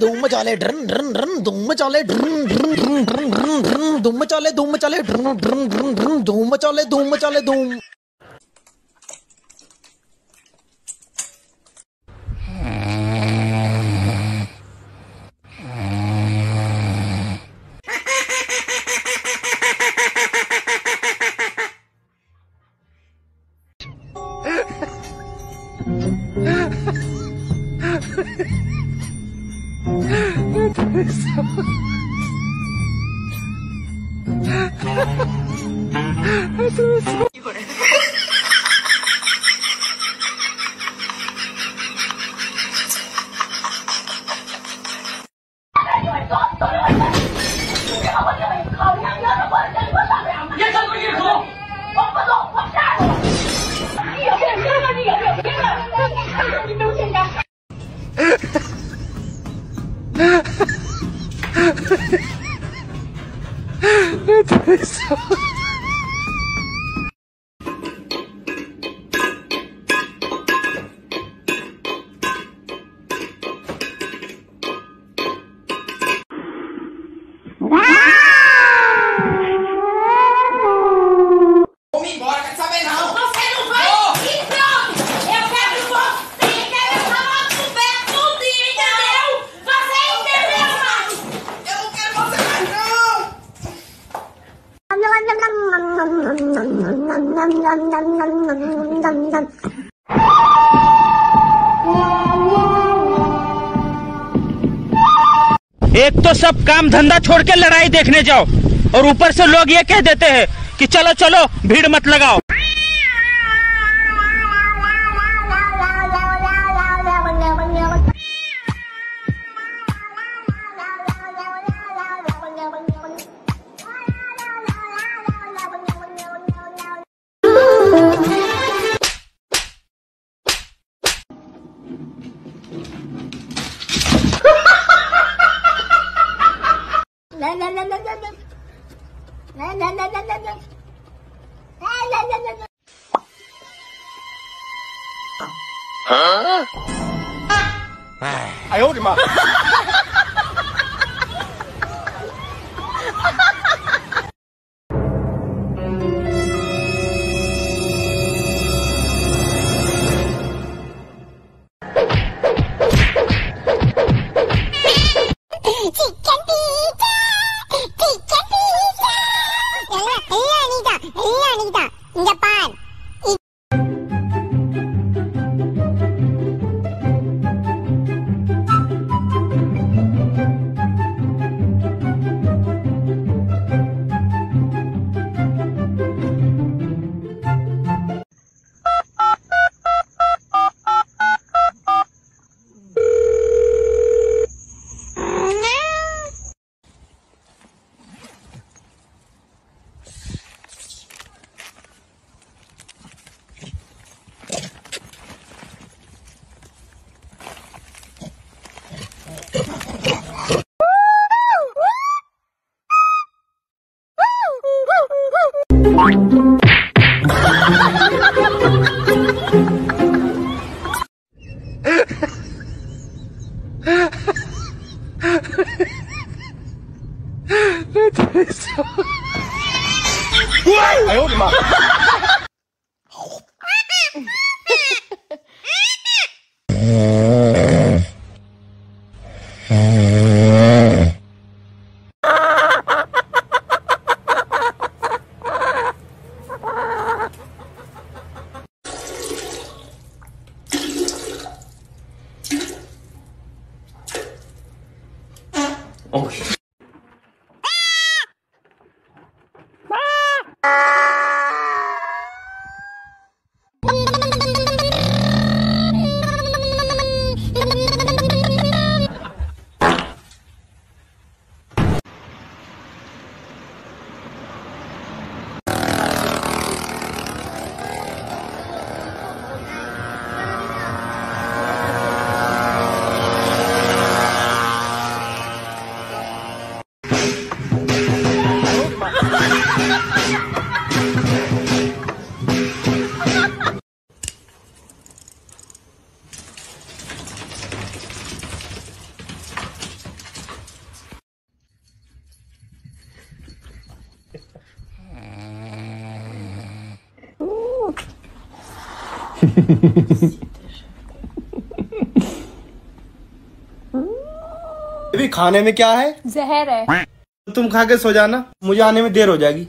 धूम मचाले ड्रन ड्रन ड्रन धूम मचाले ड्रन ड्रन ड्रन ड्रन ड्रन धूम मचाले ड्रन ड्रन ड्रन ड्रन धूम मचाले धूम एक तो सब काम धंधा छोड़ के लड़ाई देखने जाओ और ऊपर से लोग ये कह देते हैं कि चलो चलो भीड़ मत लगाओ। Oh shit. अभी खाने में क्या है? जहर है। तुम खा के सो जाना, मुझे आने में देर हो जाएगी।